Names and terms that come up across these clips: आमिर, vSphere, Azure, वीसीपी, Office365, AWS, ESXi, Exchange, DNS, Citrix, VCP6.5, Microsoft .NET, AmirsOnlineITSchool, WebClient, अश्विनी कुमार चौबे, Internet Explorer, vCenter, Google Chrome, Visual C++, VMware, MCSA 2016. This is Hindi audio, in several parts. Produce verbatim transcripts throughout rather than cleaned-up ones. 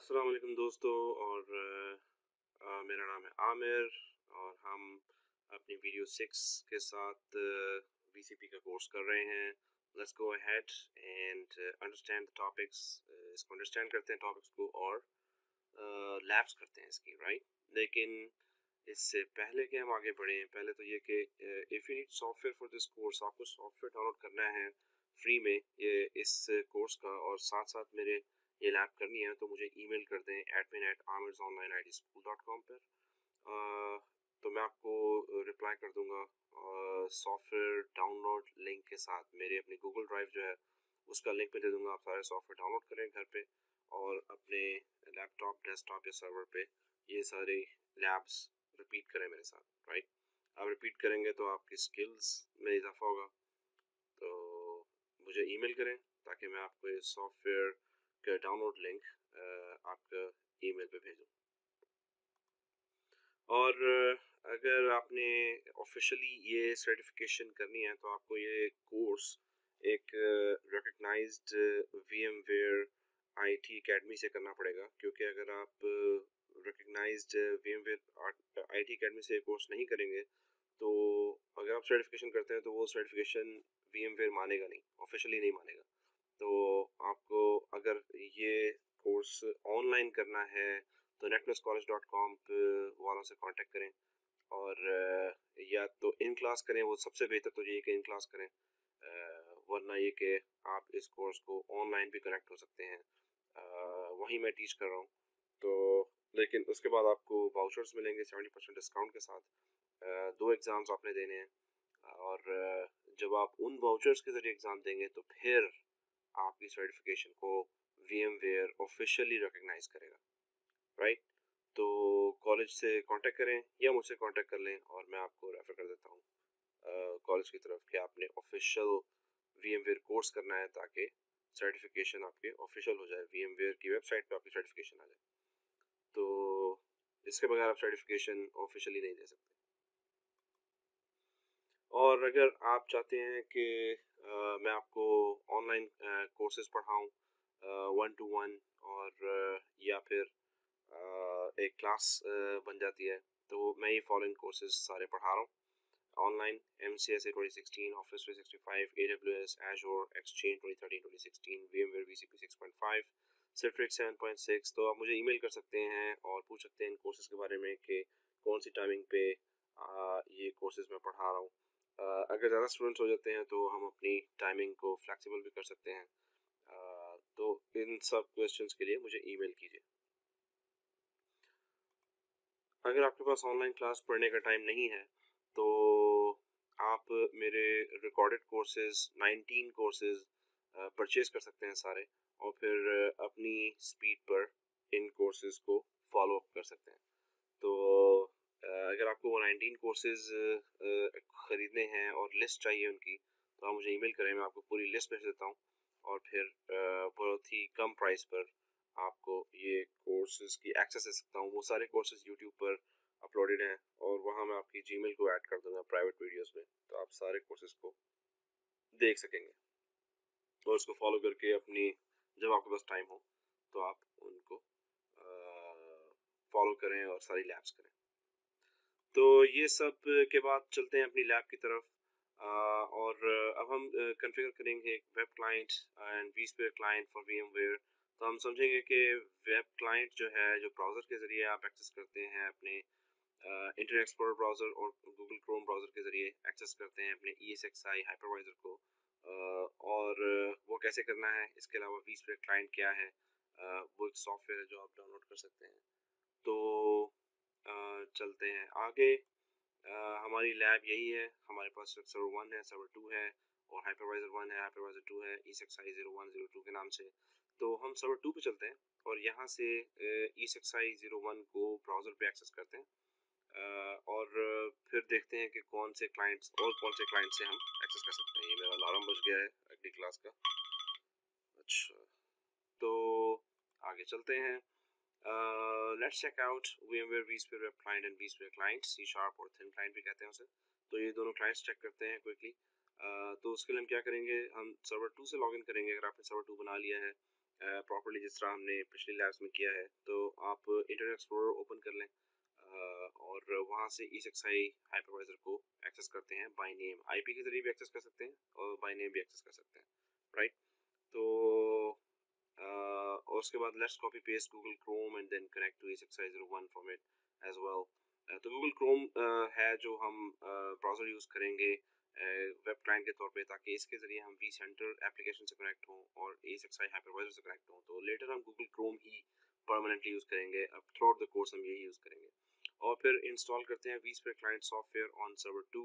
अस्सलाम वालेकुम दोस्तों, और आ, मेरा नाम है आमिर और हम अपनी वीडियो सिक्स के साथ वीसीपी का कोर्स कर रहे हैं। Let's go ahead and understand the topics. इसको अंडरस्टैंड करते हैं टॉपिक्स को और लैब्स करते हैं इसकी, राइट। लेकिन इससे पहले कि हम आगे बढ़ें, पहले तो ये कि if you need software for this course, आपको सॉफ्टवेयर डाउनलोड करना है फ्री में ये इस कोर्स का, और साथ साथ मेरे ये लैब करनी है तो मुझे ईमेल कर दें admin at armours online I T school dot com पर, आ, तो मैं आपको रिप्लाई कर दूंगा सॉफ्टवेयर डाउनलोड लिंक के साथ। मेरे अपने गूगल ड्राइव जो है उसका लिंक मैं दे दूंगा, आप सारे सॉफ्टवेयर डाउनलोड करें घर पे और अपने लैपटॉप, डेस्कटॉप या सर्वर पे ये सारे लैब्स रिपीट करें मेरे साथ, राइट। आप रिपीट करेंगे तो आपकी स्किल्स में इजाफा होगा। तो मुझे ईमेल करें ताकि मैं आपको ये सॉफ्टवेयर का डाउनलोड लिंक आपका ईमेल पे भेजूँ। और अगर आपने ऑफिशियली ये सर्टिफिकेशन करनी है तो आपको ये कोर्स एक रिकग्नाइज्ड वीएमवेयर आईटी एकेडमी से करना पड़ेगा, क्योंकि अगर आप रिकग्नाइज्ड वीएमवेयर आईटी एकेडमी से कोर्स नहीं करेंगे तो अगर आप सर्टिफिकेशन करते हैं तो वो सर्टिफिकेशन वीएमवेयर मानेगा नहीं, ऑफिशियली नहीं मानेगा। तो आपको अगर ये कोर्स ऑनलाइन करना है तो net plus college dot com वालों से कांटेक्ट करें, और या तो इन क्लास करें, वो सबसे बेहतर तो ये कि इन क्लास करें, वरना ये कि आप इस कोर्स को ऑनलाइन भी कनेक्ट हो सकते हैं, वहीं मैं टीच कर रहा हूँ। तो लेकिन उसके बाद आपको वाउचर्स मिलेंगे सेवेंटी परसेंट डिस्काउंट के साथ। दो एग्ज़ाम्स आपने देने हैं, और जब आप उन वाउचर्स के ज़रिए एग्ज़ाम देंगे तो फिर आपकी सर्टिफिकेशन को वीएमवेयर ऑफिशियली रिकग्नाइज करेगा, राइट। तो कॉलेज से कांटेक्ट करें या मुझसे कांटेक्ट कर लें और मैं आपको रेफर कर देता हूँ कॉलेज की तरफ कि आपने ऑफिशियल वीएमवेयर कोर्स करना है ताकि सर्टिफिकेशन आपके ऑफिशियल हो जाए, वीएमवेयर की वेबसाइट पे आपकी सर्टिफिकेशन आ जाए। तो इसके बगैर आप सर्टिफिकेशन ऑफिशियली नहीं दे सकते। और अगर आप चाहते हैं कि Uh, मैं आपको ऑनलाइन कोर्सेज uh, पढ़ाऊँ वन टू वन, और uh, या फिर uh, एक क्लास uh, बन जाती है, तो मैं ये फॉलोइंग कोर्सेज सारे पढ़ा रहा हूँ online: M C S A twenty sixteen, office three sixty five, A W S, Azure, Exchange twenty thirteen twenty sixteen, VMware V C P six point five, Citrix seven point six. तो आप मुझे ईमेल कर सकते हैं और पूछ सकते हैं इन कोर्सेज के बारे में कि कौन सी टाइमिंग पे uh, ये कोर्सेज मैं पढ़ा रहा हूँ। Uh, अगर ज़्यादा स्टूडेंट्स हो जाते हैं तो हम अपनी टाइमिंग को फ्लेक्सिबल भी कर सकते हैं। uh, तो इन सब क्वेश्चंस के लिए मुझे ईमेल कीजिए। अगर आपके पास ऑनलाइन क्लास पढ़ने का टाइम नहीं है तो आप मेरे recorded courses nineteen courses purchase कर सकते हैं सारे, और फिर अपनी स्पीड पर इन कोर्सेज को फॉलो अप कर सकते हैं। तो Uh, अगर आपको वो नाइनटीन कोर्सेज uh, ख़रीदने हैं और लिस्ट चाहिए उनकी, तो आप मुझे ईमेल करें, मैं आपको पूरी लिस्ट भेज देता हूँ, और फिर uh, बहुत ही कम प्राइस पर आपको ये कोर्सेज की एक्सेस दे सकता हूँ। वो सारे कोर्सेज यूट्यूब पर अपलोडेड हैं और वहाँ मैं आपकी जीमेल को ऐड कर दूँगा प्राइवेट वीडियोस में, तो आप सारे कोर्सेज को देख सकेंगे और उसको फॉलो करके अपनी, जब आपके पास टाइम हो तो आप उनको फॉलो uh, करें और सारी लैब्स करें। तो ये सब के बाद चलते हैं अपनी लैब की तरफ, आ, और अब हम कॉन्फ़िगर करेंगे एक web client and vSphere client for VMware। तो हम समझेंगे कि वेब क्लाइंट जो है, जो ब्राउज़र के ज़रिए आप एक्सेस करते हैं अपने इंटरनेट एक्सप्लोरर ब्राउज़र और गूगल क्रोम ब्राउज़र के ज़रिए एक्सेस करते हैं अपने E S X I hypervisor को, आ, और वो कैसे करना है, इसके अलावा vSphere क्लाइंट क्या है, आ, वो एक सॉफ्टवेयर है जो आप डाउनलोड कर सकते हैं। तो Uh, चलते हैं आगे। uh, हमारी लैब यही है, हमारे पास सर्वर वन है, सर्वर टू है, और हाइपरवाइज़र वन है, हाइपरवाइज़र टू है, E S X I zero one zero two के नाम से। तो हम सर्वर टू पे चलते हैं और यहाँ से E S X I zero one को ब्राउज़र पे एक्सेस करते हैं, uh, और फिर देखते हैं कि कौन से क्लाइंट्स और कौन से क्लाइंट से हम एक्सेस कर सकते हैं। ये मेरा अलार्म बज गया है अगली क्लास का। अच्छा, तो आगे चलते हैं। Uh, let's check out VMware vSphere web client and vSphere client, C sharp और thin client भी कहते हैं उसे। तो ये दोनों clients check करते हैं quickly। uh, तो उसके लिए हम क्या करेंगे, हम server टू से login करेंगे। अगर आपने server टू बना लिया है, प्रॉपर्ली जिस तरह हमने पिछली लैब्स में किया है, तो आप इंटरनेट एक्सप्लोरर ओपन कर लें और वहाँ से ESXi हाइपरवाइजर को एक्सेस करते हैं बाय नेम। आईपी के जरिए भी एक्सेस कर सकते हैं और बाय नेम भी एक्सेस कर सकते हैं, राइट। तो आ, और उसके बाद let's copy paste Google Chrome and then connect to ESXi zero one from it as well. तो गूगल क्रोम है जो हम ब्राउज़र यूज़ करेंगे वेब क्लाइंट के तौर पे, ताकि इसके ज़रिए हम vCenter एप्लीकेशन से कनेक्ट हों और ESXi हाइपरवाइजर से कनेक्ट हों। तो लेटर हम गूगल क्रोम ही परमानेंटली यूज़ करेंगे, अब थ्रू आउट द कोर्स हम यही यूज़ करेंगे। और फिर इंस्टॉल करते हैं vSphere client software on server two.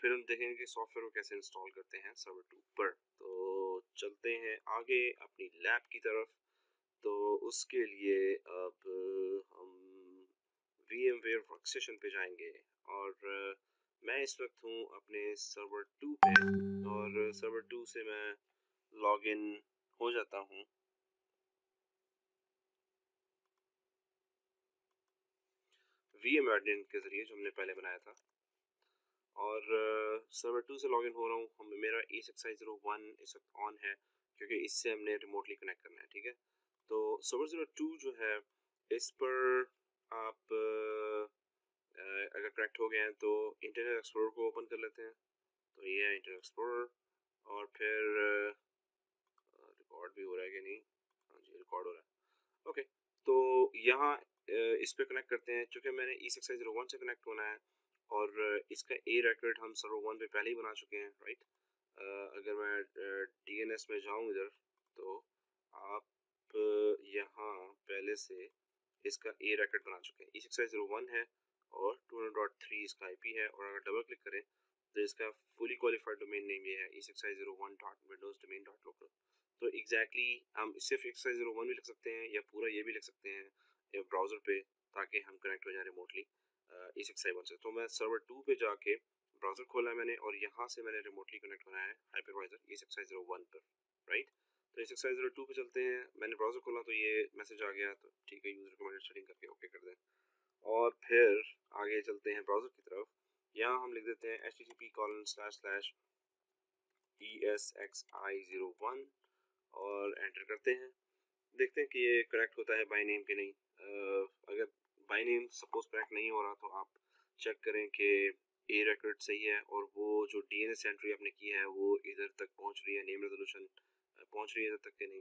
फिर हम देखेंगे कि सॉफ्टवेयर को कैसे इंस्टॉल करते हैं सर्वर टू पर। तो चलते हैं आगे अपनी लैब की तरफ। तो उसके लिए अब हम VMware वर्कस्टेशन पे जाएंगे और uh, मैं इस वक्त हूँ अपने सर्वर टू पे और सर्वर टू से मैं लॉगिन हो जाता हूँ। वीएम एडमिन के ज़रिए जो हमने पहले बनाया था, और सर्वर टू से लॉगिन हो रहा हूँ। हम मेरा ESXi ज़ीरो वन इस वक्त ऑन है क्योंकि इससे हमने रिमोटली कनेक्ट करना है, ठीक है। तो सर्वर ज़ीरो टू जो है इस पर आप uh, अगर कनेक्ट हो गए हैं तो इंटरनेट एक्सप्लोरर को ओपन कर लेते हैं। तो ये है इंटरनेट एक्सप्लोरर, और फिर रिकॉर्ड uh, भी हो रहा है कि नहीं? हाँ जी, रिकॉर्ड हो रहा है। ओके, तो यहाँ uh, इस पर कनेक्ट करते हैं। चूँकि मैंने ESXi ज़ीरो वन से कनेक्ट होना है और uh, इसका ए रिकॉर्ड हम सर्वर वन पे पहले ही बना चुके हैं, राइट। uh, अगर मैं डी एन एस में जाऊँ इधर, तो आप uh, यहाँ पहले से इसका ए रैकेट बना चुके हैं। ESXi ज़ीरो वन है और टू हंड्रेड डॉट थ्री इसका आईपी है, और अगर डबल क्लिक करें तो इसका फुली क्वालिफाइड डोमेन नेम ये है ESXi zero one dot windows domain dot local। तो एग्जैक्टली exactly हम सिर्फ ESXi ज़ीरो वन भी लिख सकते हैं या पूरा ये भी लिख सकते हैं ब्राउज़र पे, ताकि हम कनेक्ट हो जाए रिमोटली ESXi वन से। तो मैं सर्वर टू पे जाके ब्राउज़र खोला मैंने और यहाँ से मैंने रिमोटली कनेक्ट होना है हाइपरवाइजर ESXi ज़ीरो वन पर, राइट। तो ESXi ज़ीरो टू पे चलते हैं। मैंने ब्राउज़र खोला तो ये मैसेज आ गया, तो ठीक है, यूज़र रिकमेंडेड सेटिंग करके ओके कर दें। और फिर आगे चलते हैं ब्राउज़र की तरफ। यहाँ हम लिख देते हैं H T T P colon slash slash E S X I zero one और एंटर करते हैं। देखते हैं कि ये कनेक्ट होता है बाय नेम के नहीं। uh, अगर बाय नेम सपोज कनेक्ट नहीं हो रहा तो आप चेक करें कि ए रिकॉर्ड सही है और वो जो डी एन एस एंट्री आपने की है वो इधर तक पहुँच रही है, नेम रेजोल्यूशन पहुंच रही है जब तक के नहीं।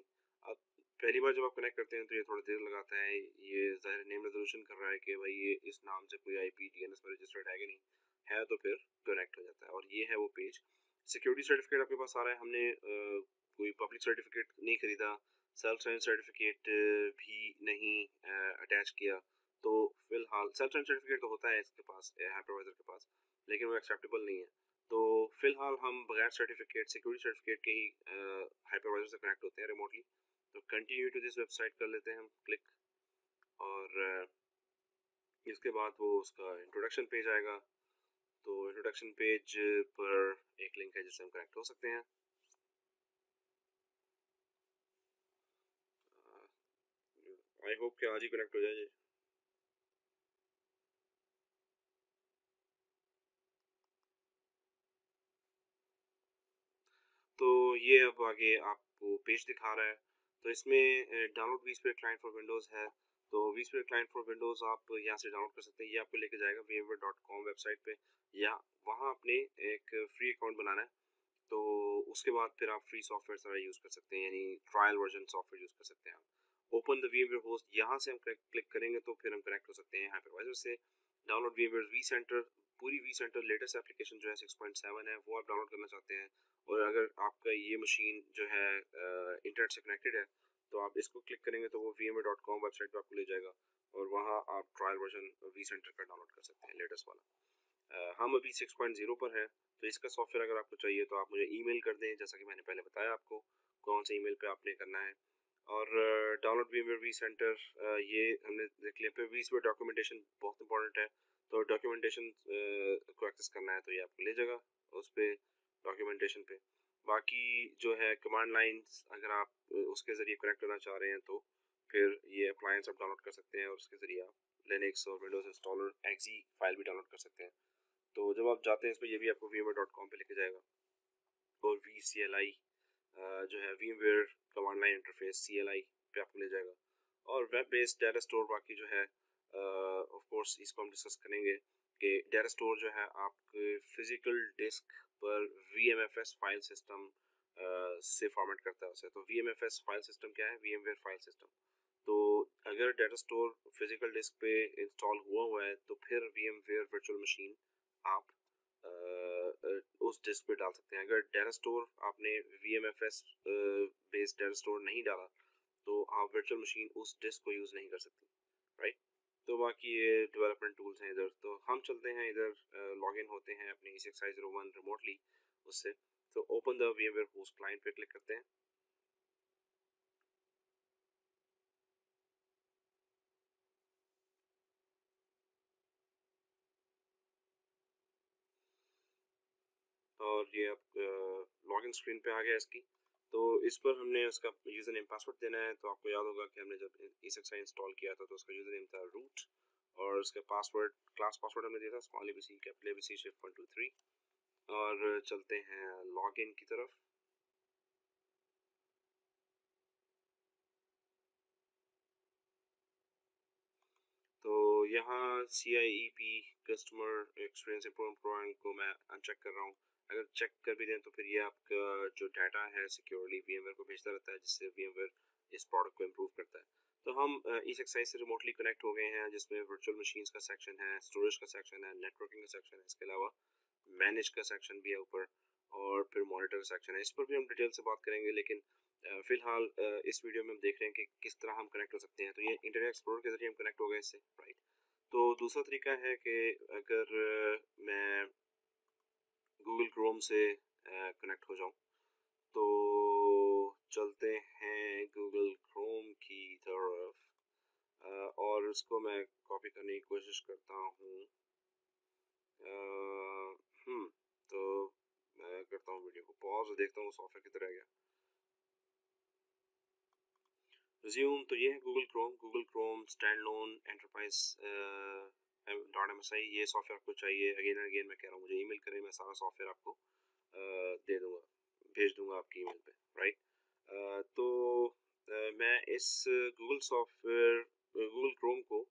अब पहली बार जब आप कनेक्ट करते हैं तो ये थोड़ा देर लगाता है, ये ज़ाहिर नेम रेजोल्यूशन कर रहा है कि भाई ये इस नाम से कोई आईपी डीएनएस में रजिस्टर्ड है कि नहीं है, तो फिर कनेक्ट हो जाता है। और ये है वो पेज। सिक्योरिटी सर्टिफिकेट आपके पास आ रहा है, हमने आ, कोई पब्लिक सर्टिफिकेट नहीं खरीदा, सेल्फ साइन सर्टिफिकेट भी नहीं अटैच किया। तो फिलहाल सेल्फ साइन सर्टिफिकेट तो होता है इसके पास हाइपरवाइजर के पास, लेकिन वो एक्सेप्टेबल नहीं है। तो फिलहाल हम बगैर सर्टिफिकेट सिक्योरिटी सर्टिफिकेट के ही हाइपरवाइजर से कनेक्ट होते हैं रिमोटली। तो कंटिन्यू टू दिस वेबसाइट कर लेते हैं हम क्लिक, और uh, इसके बाद वो उसका इंट्रोडक्शन पेज आएगा। तो इंट्रोडक्शन पेज पर एक लिंक है जिससे हम कनेक्ट हो सकते हैं। आई होप कि आज ही कनेक्ट हो जाए। तो ये अब आगे आपको पेज दिखा रहा है। तो इसमें download vSphere client for Windows है। तो vSphere क्लाइंट फॉर विंडोज़ आप यहाँ से डाउनलोड कर सकते हैं। ये आपको लेके जाएगा V M ware dot com website पे, या वहाँ आपने एक फ्री अकाउंट बनाना है। तो उसके बाद फिर आप फ्री सॉफ्टवेयर सारा यूज़ कर सकते हैं, यानी ट्रायल वर्जन सॉफ्टवेयर यूज़ कर सकते हैं आप। ओपन द VMware होस्ट, यहाँ से हम क्लिक करेंगे तो फिर हम कनेक्ट हो सकते हैं हाइपरवाइजर से। डाउनलोड VMware vCenter, पूरी vCenter लेटेस्ट एप्लीकेशन जो है सिक्स पॉइंट सेवन है वो आप डाउनलोड करना चाहते हैं, और अगर आपका ये मशीन जो है इंटरनेट से कनेक्टेड है तो आप इसको क्लिक करेंगे तो वो V M ware dot com website पर आपको ले जाएगा और वहाँ आप ट्रायल वर्जन vCenter का डाउनलोड कर सकते हैं, लेटेस्ट वाला। uh, हम अभी सिक्स पॉइंट ज़ीरो पर हैं। तो इसका सॉफ्टवेयर अगर आपको चाहिए तो आप मुझे ईमेल कर दें, जैसा कि मैंने पहले बताया आपको कौन से ईमेल पे आपने करना है। और डाउनलोड VMware vCenter, ये हमने देख लिया। फिर vSphere डॉक्यूमेंटेशन बहुत इंपॉर्टेंट है, तो डॉक्यूमेंटेशन को एक्सेस करना है तो ये आपको ले जाएगा उस पर, डॉक्यूमेंटेशन पे। बाकी जो है कमांड लाइन्स, अगर आप उसके ज़रिए कनेक्ट होना चाह रहे हैं तो फिर ये अप्लायंस आप डाउनलोड कर सकते हैं, और उसके ज़रिए आप लिनक्स और विंडोज़ इंस्टॉलर एक्जी फाइल भी डाउनलोड कर सकते हैं। तो जब आप जाते हैं इस पर, यह भी आपको वी एम डॉट कॉम पर लेके जाएगा और वी सी एल आई जो है VMware command line interface C L I पे आपको ले जाएगा, और वेब बेस्ड डाटा स्टोर बाकी जो है ऑफ कोर्स इसको हम डिस्कस करेंगे कि डाटा स्टोर जो है आपके फिजिकल डिस्क पर वीएमएफएस फाइल सिस्टम uh, से फॉर्मेट करता है उसे। तो वीएमएफएस फाइल सिस्टम क्या है? VMware file system. तो अगर डाटा स्टोर फिजिकल डिस्क पे इंस्टॉल हुआ हुआ है तो फिर वीएमवेयर वर्चुअल मशीन आप उस डिस्क पे डाल सकते हैं। अगर डाटा स्टोर आपने वीएमएफएस बेस्ड डाटा स्टोर नहीं डाला तो आप वर्चुअल मशीन उस डिस्क को यूज़ नहीं कर सकते, राइट। तो बाकी ये डेवलपमेंट टूल्स हैं इधर। तो हम चलते हैं इधर, लॉगिन होते हैं अपने E S X I remotely उससे। तो open the VMware host client पे क्लिक करते हैं। और ये आप लॉगिन स्क्रीन पे आ गया इसकी। तो इस पर हमने उसका यूज़र नेम पासवर्ड देना है। तो आपको याद होगा कि हमने जब E S X I install किया था तो उसका यूज़र नेम था रूट और उसका पासवर्ड क्लास पासवर्ड हमने दिया था small ABC capital ABC shift one two three. और चलते हैं लॉगिन की तरफ। तो यहाँ C I E P customer experience improvement program को मैं अनचेक कर रहा हूँ। अगर चेक कर भी दें तो फिर ये आपका जो डाटा है सिक्योरली वीएमवेयर को भेजता रहता है, जिससे वीएमवेयर इस प्रोडक्ट को इम्प्रूव करता है। तो हम ई एस एक्स आई से रिमोटली कनेक्ट हो गए हैं, जिसमें वर्चुअल मशीन्स का सेक्शन है, स्टोरेज का सेक्शन है, नेटवर्किंग का सेक्शन है, इसके अलावा मैनेज का सेक्शन भी है ऊपर, और फिर मॉनिटर का सेक्शन है। इस पर भी हम डिटेल से बात करेंगे, लेकिन फ़िलहाल इस वीडियो में हम देख रहे हैं कि किस तरह हम कनेक्ट हो सकते हैं। तो ये इंटरनेट एक्सप्लोरर के जरिए हम कनेक्ट हो गए इससे, राइट। तो दूसरा तरीका है कि अगर मैं गूगल क्रोम से कनेक्ट हो जाऊं, तो चलते हैं गूगल क्रोम की तरफ और उसको मैं कॉपी करने की कोशिश करता हूं। हम्म तो मैं करता हूं वीडियो को पॉज, देखता हूं सॉफ्टवेयर किधर रह गया। रिज्यूम। तो ये है Google Chrome. Google Chrome standalone enterprise dot M S I, ये सॉफ्टवेयर आपको चाहिए। अगेन एंड अगेन मैं कह रहा हूँ, मुझे ईमेल करें, मैं सारा सॉफ्टवेयर आपको आ, दे दूँगा, भेज दूँगा आपकी ईमेल पे, राइट। आ, तो आ, मैं इस गूगल सॉफ्टवेयर गूगल क्रोम को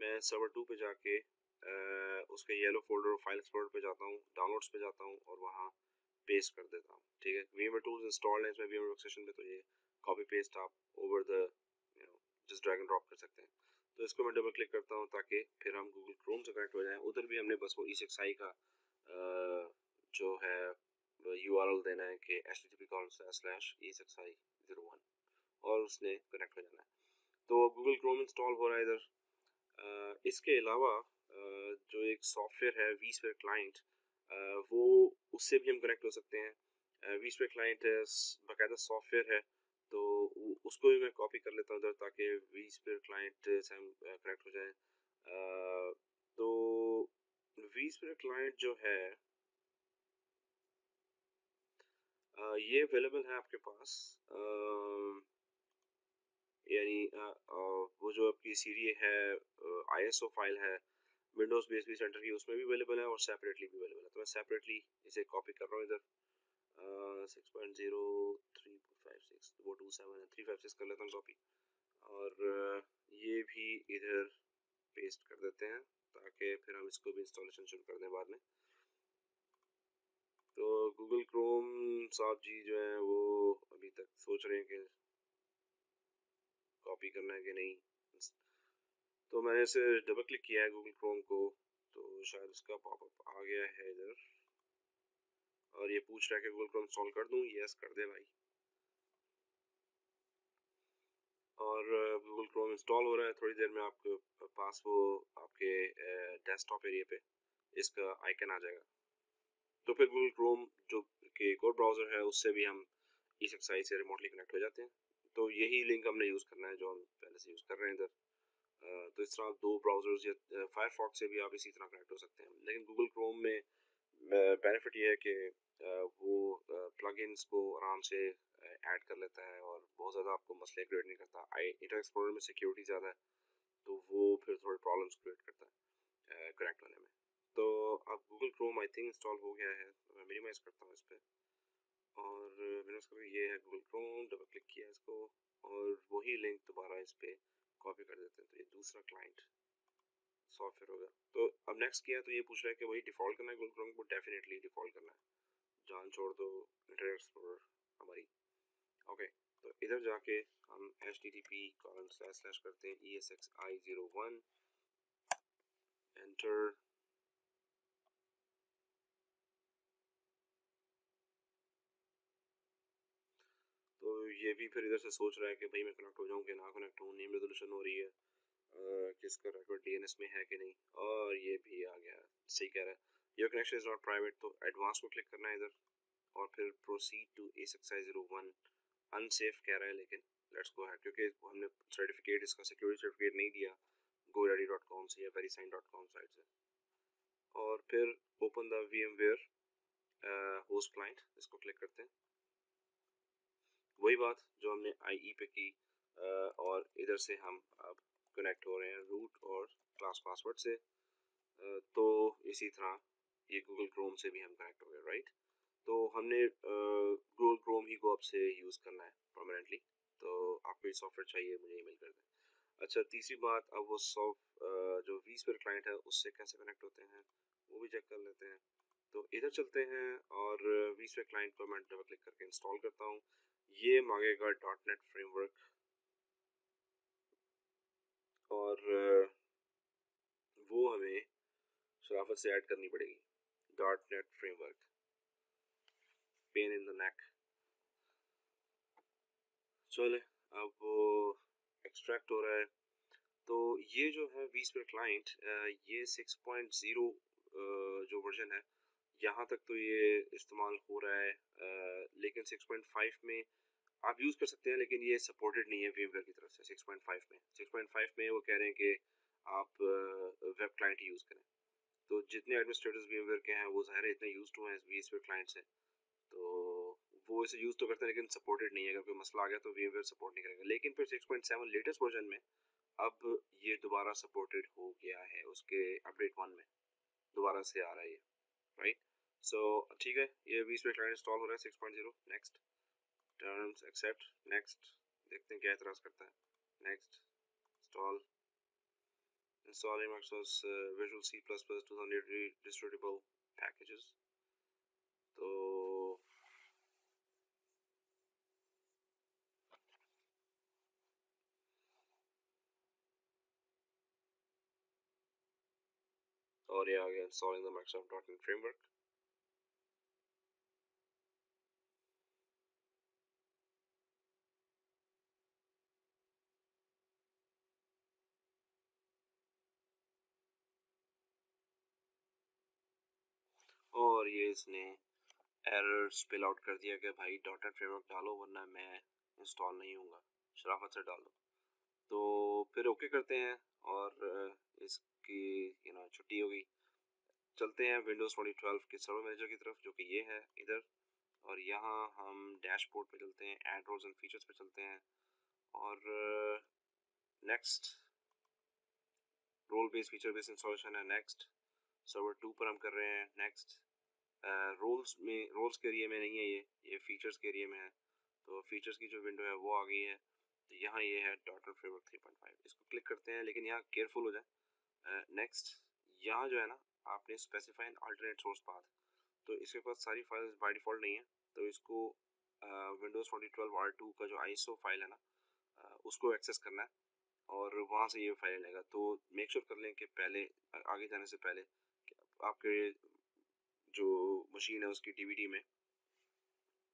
मैं सर्वर टू पे जाके आ, उसके येलो फोल्डर फाइल एक्सप्लोरर पे जाता हूँ, डाउनलोड्स पे जाता हूँ और वहाँ पेस्ट कर देता हूँ, ठीक है। वीएमवेयर टूल्स इंस्टॉल्ड है इसमें वीएमवेयर वर्कस्टेशन पे, तो ये कॉपी पेस्ट आप over the you know just drag and drop कर सकते हैं। तो इसको मैं डबल क्लिक करता हूँ ताकि फिर हम गूगल क्रोम से कनेक्ट हो जाएं। उधर भी हमने बस वो ई एस एक्स आई का आ, जो है यूआरएल देना है कि H T T P colon slash E S X I zero one, और उसने कनेक्ट हो जाना है। तो गूगल क्रोम इंस्टॉल हो रहा है इधर। इसके अलावा आ, जो एक सॉफ्टवेयर है vSphere क्लाइंट, वो उससे भी हम कनेक्ट हो सकते हैं। vSphere क्लाइंट बाकायदा सॉफ्टवेयर है, तो उसको भी मैं कॉपी कर लेता हूँ उधर ताकि vSphere क्लाइंट से हम कनेक्ट हो जाए। तो vSphere क्लाइंट जो है आ, ये अवेलेबल है आपके पास, यानी वो जो आपकी सीरी है आईएसओ फाइल है विंडोज बेस वी सेंटर की, उसमें भी अवेलेबल है और सेपरेटली भी अवेलेबल है। तो मैं सेपरेटली इसे कॉपी कर रहा हूँ इधर। Six point zero three five six वो two seven three five six कर लेता हूँ कॉपी, और ये भी इधर पेस्ट कर देते हैं ताकि फिर हम इसको भी इंस्टॉलेशन शुरू कर दें बाद में। तो गूगल क्रोम साहब जी जो है वो अभी तक सोच रहे हैं कि कॉपी करना है कि नहीं। तो मैंने इसे डबल क्लिक किया है गूगल क्रोम को, तो शायद उसका पॉपअप आ गया है इधर और ये पूछ रहा है कि गूगल क्रोम इंस्टॉल कर दूं। यस कर दे भाई। और गूगल क्रोम इंस्टॉल हो रहा है। थोड़ी देर में आपके पास वो आपके डेस्कटॉप एरिया पे इसका आइकन आ जाएगा। तो फिर गूगल क्रोम जो कि एक और ब्राउज़र है उससे भी हम ई एस एक्स आई से रिमोटली कनेक्ट हो जाते हैं। तो यही लिंक हमने यूज़ करना है जो हम पहले से यूज़ कर रहे हैं इधर। तो इस तरह आप दो ब्राउज़र्स या फायरफॉक्स से भी आप इसी तरह कनेक्ट हो सकते हैं। लेकिन गूगल क्रोम में बेनिफिट ये है कि वो प्लगइन्स को आराम से ऐड कर लेता है और बहुत ज़्यादा आपको मसले क्रिएट नहीं करता। आई इंटरनेट एक्सप्लोरर में सिक्योरिटी ज़्यादा है तो वो फिर थोड़े प्रॉब्लम्स क्रिएट करता है कनेक्ट होने में। तो अब Google Chrome I think install हो गया है, मैं मिनिमाइज़ करता हूँ इस पर। और विंडोज का ये है गूगल क्रोम, डबल क्लिक किया इसको और वही लिंक दोबारा इस पर कॉपी कर देते हैं तो ये दूसरा क्लाइंट सॉफ्टवेयर होगा। तो अब नेक्स्ट किया तो ये पूछ रहा है कि वही डिफ़ॉल्ट करना है गूगल क्रोम को, डेफिनेटली डिफ़ॉल्ट करना है, जान छोड़ दो इंटरनेट एक्सप्लोरर हमारी। ओके तो इधर जाके हम H T T P colon slash slash करते हैं E S X I zero one enter तो ये भी फिर इधर से सोच रहा है कि भाई मैं कनेक्ट हो जाऊँ कि ना कनेक्ट हूँ, नेम रेजोल्यूशन हो रही है, आ, किसका रिकॉर्ड डीएनएस में है कि नहीं, और ये भी आ गया सही कह रहा है your connection is not private. तो एडवांस को क्लिक करना है इधर और फिर proceed to A six I zero one. Unsafe कह रहा है लेकिन लेट्स गो हैड क्योंकि हमने सर्टिफिकेट इसका सिक्योरिटी सर्टिफिकेट नहीं दिया गोडाडी डॉट कॉम से या वेरीसाइन डॉट कॉम साइट से। और फिर open the V M ware host client, इसको क्लिक करते हैं, वही बात जो हमने आईई पे की आ, और इधर से हम अब कनेक्ट हो रहे हैं रूट और क्लास पासवर्ड से। आ, तो इसी तरह ये गूगल क्रोम से भी हम कनेक्ट हो गए राइट। तो हमने गूगल क्रोम ही को अब से यूज़ करना है परमानेंटली। तो आपको ये सॉफ्टवेयर चाहिए मुझे ईमेल कर दें। अच्छा तीसरी बात, अब वो सॉफ्ट जो vSphere क्लाइंट है उससे कैसे कनेक्ट होते हैं वो भी चेक कर लेते हैं। तो इधर चलते हैं और vSphere क्लाइंट को मैं डबल क्लिक करके इंस्टॉल करता हूँ। ये मांगेगा डॉट नेट फ्रेमवर्क और वो हमें शराफत से ऐड करनी पड़ेगी dot net framework, pain in the neck. चले अब वो एक्सट्रैक्ट हो रहा है। तो ये जो है vSphere क्लाइंट ये सिक्स पॉइंट जीरो जो वर्जन है यहाँ तक तो ये इस्तेमाल हो रहा है, आ, लेकिन सिक्स पॉइंट फाइव में आप यूज़ कर सकते हैं लेकिन ये सपोर्टेड नहीं है VMware की तरफ से। सिक्स पॉइंट फाइव में सिक्स पॉइंट फाइव में वो कह रहे हैं कि आप वेब क्लाइंट यूज़ करें। तो जितने एडमिनिस्ट्रेटर्स VMware के हैं वो ज़ाहिर है इतने यूज टू हैं vSphere क्लाइंट से, तो वो इसे यूज़ तो करते हैं लेकिन सपोर्टेड नहीं है। अगर कोई मसला आ गया तो VMware सपोर्ट नहीं करेगा। लेकिन फिर six point seven latest version में अब ये दोबारा सपोर्टेड हो गया है, उसके अपडेट वन में दोबारा से आ रहा है ये राइट। सो ठीक है ये vSphere क्लाइंट इंस्टॉल हो रहा है six point zero. Next terms accept, next, देखते हैं क्या एतराज़ करता है। Next install installing Microsoft visual C plus plus two thousand distributable packages. तो और ये आ गया installing the Microsoft dot net framework. और ये इसने एरर स्पेल आउट कर दिया कि भाई डॉट नेट फ्रेमवर्क डालो वरना मैं इंस्टॉल नहीं होऊंगा, शराफत से डालो। तो फिर ओके करते हैं और इसकी यू नो छुट्टी हो गई। चलते हैं विंडोज़ ट्वेंटी ट्वेल्व के सर्वर मैनेजर की तरफ जो कि ये है इधर, और यहाँ हम डैशबोर्ड पे चलते हैं, ऐड रोल्स एंड फीचर्स पे चलते हैं और next role based feature based installation है। नेक्स्ट सर्वर टू पर हम कर रहे हैं। नेक्स्ट रोल्स uh, में रोल्स के एरिया में नहीं है ये, ये फीचर्स के एरिया में है। तो फीचर्स की जो विंडो है वो आ गई है। तो यहाँ ये है dot net framework three point five, इसको क्लिक करते हैं लेकिन यहाँ केयरफुल हो जाए। नेक्स्ट uh, यहाँ जो है ना आपने specify an alternate source path, तो इसके पास सारी फाइल्स बाय डिफ़ॉल्ट नहीं है। तो इसको Windows twenty twelve R two का जो आईएसओ फाइल है ना uh, उसको एक्सेस करना है और वहाँ से ये फाइल लेगा। तो मेक श्योर sure कर लें कि पहले आगे जाने से पहले आपके जो मशीन है उसकी डीवीडी में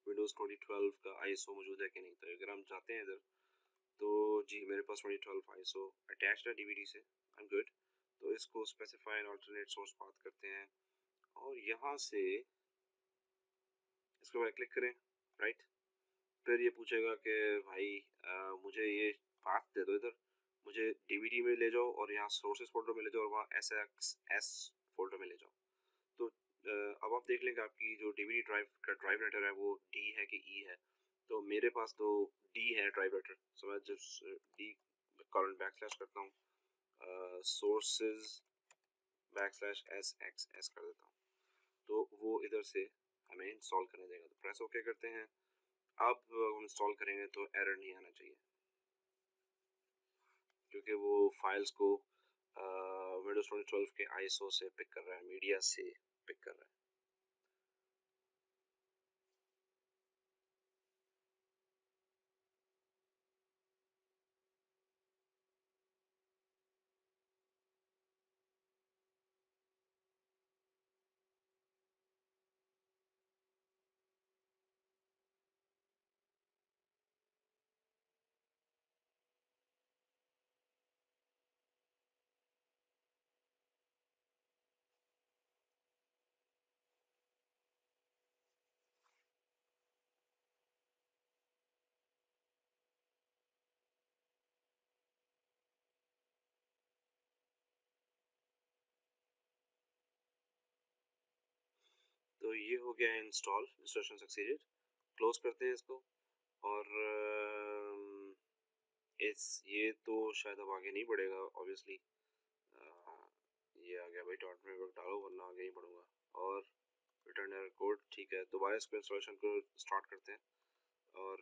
विंडोज़ ट्वेंटी ट्वेल्व का आईएसओ मौजूद है कि नहीं। तो अगर हम जाते हैं इधर तो जी मेरे पास ट्वेंटी ट्वेल्व आईएसओ अटैच्ड है डीवीडी से, आई एम गुड। तो इसको specify an alternate source path करते हैं और यहाँ से इसके बाद क्लिक करें राइट। फिर ये पूछेगा कि भाई आ, मुझे ये पाथ दे दो, इधर मुझे डीवीडी में ले जाओ और यहाँ सोर्सेज फोल्डर में ले जाओ और वहाँ एस एक्स एस फोल्डर में ले जाओ। तो अब आप देख लेंगे आपकी जो डीवीडी ड्राइव का ड्राइव राइटर है वो डी है कि ई है। तो मेरे पास तो डी है ड्राइव राइटर, सो मैं जब डी कॉलन बैक स्लैश करता हूँ sources back slash S X S कर देता हूँ तो वो इधर से हमें इंस्टॉल करने देगा। तो प्रेस ओके करते हैं। अब हम इंस्टॉल करेंगे तो एरर नहीं आना चाहिए, क्योंकि वो फाइल्स को विंडोज ट्वेल्व के आईएसओ से पिक कर रहा है, मीडिया से पिक कर रहा है। तो ये हो गया इंस्टॉल, इंस्टॉलेशन सक्सेसफुल। क्लोज करते हैं इसको, और इस ये तो शायद अब आगे नहीं बढ़ेगा ऑब्वियसली। ये आ गया भाई, डॉट नेटवर्क डालो वरना आगे ही बढ़ूंगा। और रिटर्न एरर कोड, ठीक है। दोबारा इसको इंस्टॉलेशन को स्टार्ट करते हैं, और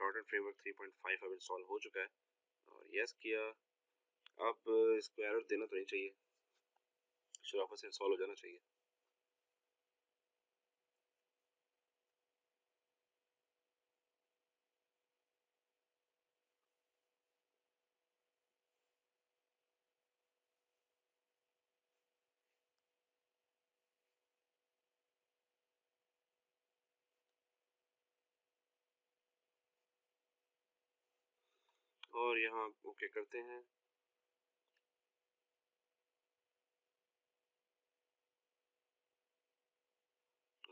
dot net framework three point five अब इंस्टॉल हो चुका है, और यस किया। अब इसको एरर देना तो नहीं चाहिए, शराफत से इंस्टॉल हो जाना चाहिए। और यहाँ ओके करते हैं।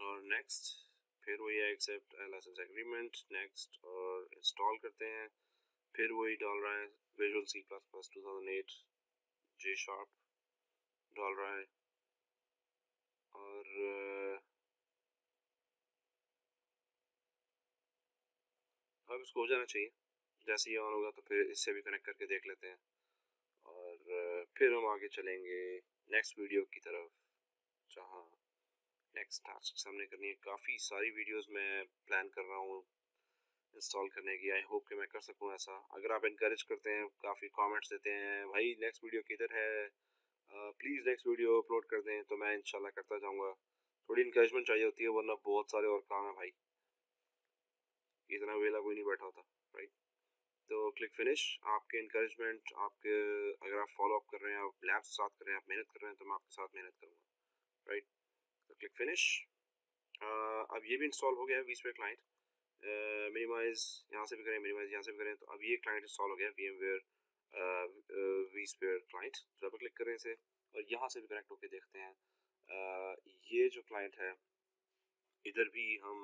और नेक्स्ट, फिर वही एक्सेप्ट लाइसेंस एग्रीमेंट, नेक्स्ट, और इंस्टॉल करते हैं। फिर वही डाल रहा है visual C plus plus two thousand eight J sharp डाल रहा है, और अब इसको हो जाना चाहिए। जैसे ही ऑन होगा तो फिर इससे भी कनेक्ट करके देख लेते हैं, और फिर हम आगे चलेंगे नेक्स्ट वीडियो की तरफ, जहाँ नेक्स्ट टास्क हमने करनी है। काफ़ी सारी वीडियोस मैं प्लान कर रहा हूँ इंस्टॉल करने की, आई होप कि मैं कर सकूँ ऐसा। अगर आप इनकरेज करते हैं, काफ़ी कमेंट्स देते हैं भाई नेक्स्ट वीडियो किधर है, प्लीज़ नेक्स्ट वीडियो अपलोड कर दें, तो मैं इंशाल्लाह करता जाऊँगा। थोड़ी इनकरेजमेंट चाहिए होती है, वरना बहुत सारे और काम है भाई, इतना वेला कोई नहीं बैठा होता, राइट। तो क्लिक फिनिश, आपके इनकरेजमेंट, आपके अगर आप फॉलो अप कर रहे हैं, आप लैब साथ कर रहे हैं, आप मेहनत कर रहे हैं, तो मैं आपके साथ मेहनत करूँगा, राइट। तो क्लिक फिनिश। अब ये भी इंस्टॉल हो गया है वीसीपी क्लाइंट। मिनिमाइज यहाँ से भी करें, मिनिमाइज यहाँ से भी करें, तो अब ये क्लाइंट इंस्टॉल हो गया है, VMware वीसीपी client. Double click करें इसे, और यहाँ से भी कनेक्ट होकर देखते हैं। uh, ये जो क्लाइंट है, इधर भी हम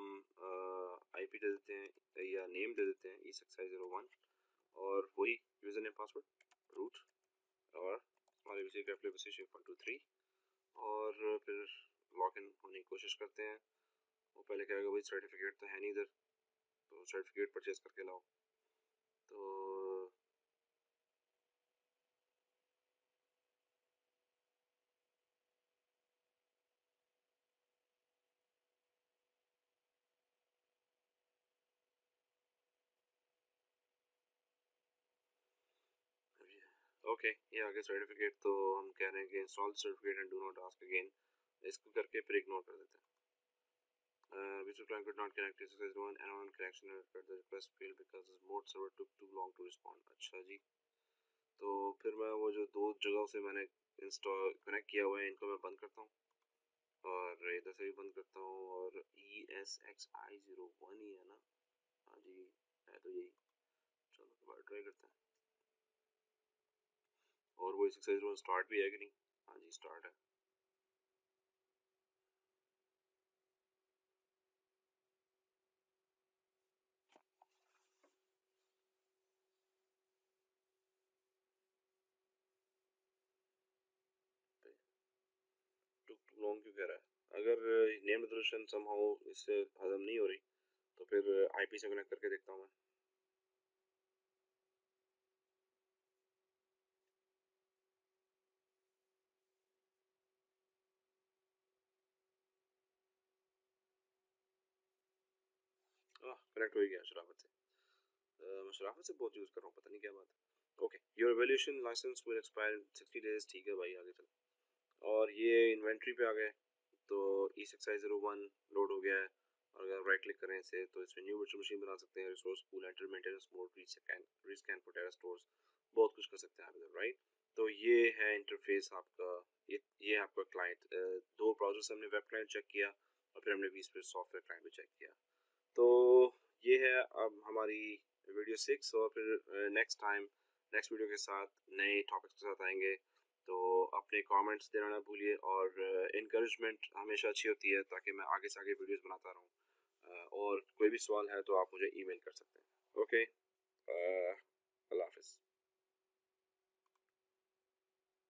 आई पी दे देते हैं या नेम दे देते हैं E S X I zero one, और वही यूज़र नेम पासवर्ड रूट, और आरबीसी कैप्लेबीसी शिफ्ट वन टू थ्री, और फिर लॉग इन होने की कोशिश करते हैं। वो पहले कहेगा भाई सर्टिफिकेट तो है नहीं इधर, तो सर्टिफिकेट परचेज करके लाओ। तो ओके okay, ये आगे सर्टिफिकेट, तो हम कह रहे हैं कि install certificate and do not ask again, इसको करके फिर इग्नोर कर देते हैं। Video client could not connect to one and on connection request request failed because this mode server took too long to respond. अच्छा जी, तो फिर मैं वो जो दो जगहों से मैंने इंस्टॉल कनेक्ट किया हुआ है, इनको मैं बंद करता हूँ, और इधर से भी बंद करता हूँ। और E S X I zero one ही है ना? हाँ जी, है तो यही। चलो दोबारा ट्राई करते हैं, और वो सिक्स वन स्टार्ट भी है कि नहीं? हाँ जी, स्टार्ट है। टुक टू लॉन्ग क्यों कह रहा है? अगर नेम रिजोल्यूशन समहाउ इससे हजम नहीं हो रही, तो फिर आईपी से कनेक्ट करके देखता हूँ मैं। कनेक्ट हो गया शराफत से। uh, मैं शराफत से बहुत यूज़ कर रहा हूँ, पता नहीं क्या बात है। Okay, your evaluation license will expire sixty days. ठीक है भाई, आगे चलो। और ये इन्वेंट्री पे आ गए तो E S X I zero one load हो गया है, और अगर राइट क्लिक करें इसे तो इसमें न्यू वर्चुअल मशीन बना सकते हैं, resource pool, enter maintenance mode, rescan rescan for data stores, बहुत कुछ कर सकते हैं आप, राइट। तो ये है इंटरफेस आपका, ये ये आपका क्लाइंट। दो ब्राउजर से हमने वेब क्लाइंट चेक किया और फिर हमने वीसीपी सॉफ्टवेयर क्लाइंट भी चेक किया। तो ये है अब हमारी वीडियो सिक्स, और फिर नेक्स्ट टाइम नेक्स्ट वीडियो के साथ नए टॉपिक्स के साथ आएंगे। तो अपने कमेंट्स देना ना भूलिए, और इनकरेजमेंट हमेशा अच्छी होती है ताकि मैं आगे से आगे वीडियोस बनाता रहूँ। और कोई भी सवाल है तो आप मुझे ईमेल कर सकते हैं। ओके, अल्लाह हाफिज़।